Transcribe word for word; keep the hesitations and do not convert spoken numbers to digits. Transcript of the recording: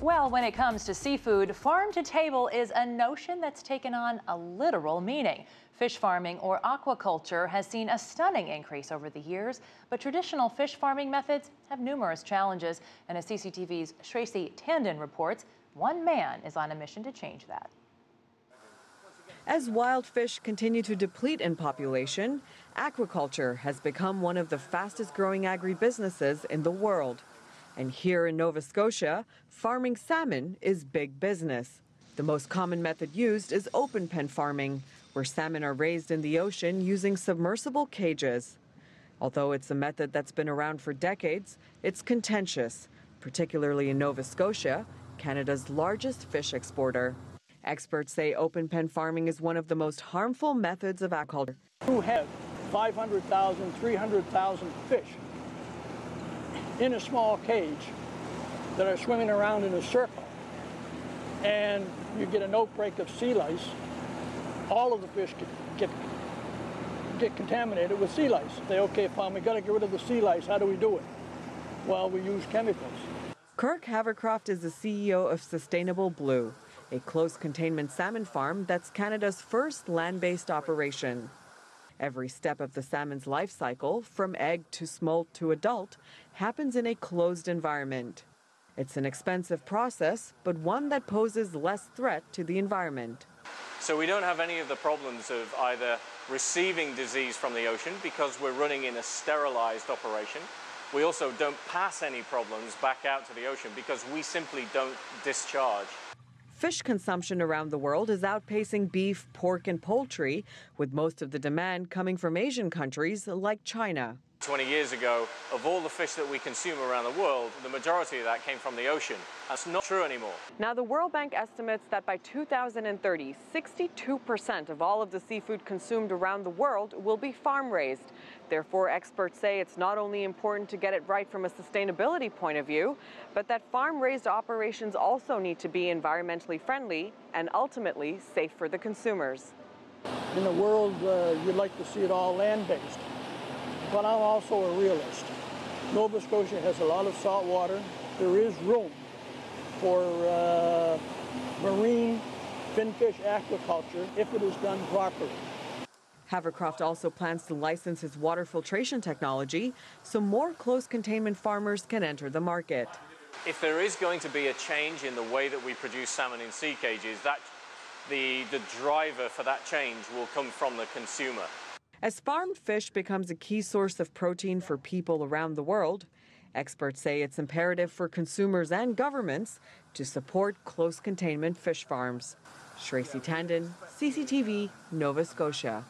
Well, when it comes to seafood, farm to table is a notion that's taken on a literal meaning. Fish farming or aquaculture has seen a stunning increase over the years, but traditional fish farming methods have numerous challenges. And as C C T V's Shraysi Tandon reports, one man is on a mission to change that. As wild fish continue to deplete in population, aquaculture has become one of the fastest growing agribusinesses in the world. And here in Nova Scotia, farming salmon is big business. The most common method used is open pen farming, where salmon are raised in the ocean using submersible cages. Although it's a method that's been around for decades, it's contentious, particularly in Nova Scotia, Canada's largest fish exporter. Experts say open pen farming is one of the most harmful methods of aquaculture. You have five hundred thousand, three hundred thousand fish in a small cage that are swimming around in a circle, and you get an outbreak of sea lice. All of the fish get, get, get contaminated with sea lice. They okay, Pam, we gotta get rid of the sea lice. How do we do it? Well, we use chemicals. Kirk Havercroft is the C E O of Sustainable Blue, a close containment salmon farm that's Canada's first land-based operation. Every step of the salmon's life cycle, from egg to smolt to adult, happens in a closed environment. It's an expensive process, but one that poses less threat to the environment. So we don't have any of the problems of either receiving disease from the ocean because we're running in a sterilized operation. We also don't pass any problems back out to the ocean because we simply don't discharge. Fish consumption around the world is outpacing beef, pork, and poultry, with most of the demand coming from Asian countries like China. twenty years ago, of all the fish that we consume around the world, the majority of that came from the ocean. That's not true anymore. Now, the World Bank estimates that by two thousand thirty, sixty-two percent of all of the seafood consumed around the world will be farm-raised. Therefore, experts say it's not only important to get it right from a sustainability point of view, but that farm-raised operations also need to be environmentally friendly and ultimately safe for the consumers. In the world, uh, you'd like to see it all land-based, but I'm also a realist. Nova Scotia has a lot of salt water. There is room for uh, marine finfish aquaculture if it is done properly. Havercroft also plans to license his water filtration technology so more close containment farmers can enter the market. If there is going to be a change in the way that we produce salmon in sea cages, that the, the driver for that change will come from the consumer. As farmed fish becomes a key source of protein for people around the world, experts say it's imperative for consumers and governments to support close containment fish farms. Shraysi Tandon, C C T V, Nova Scotia.